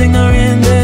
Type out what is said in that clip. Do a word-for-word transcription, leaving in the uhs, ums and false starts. ignorant.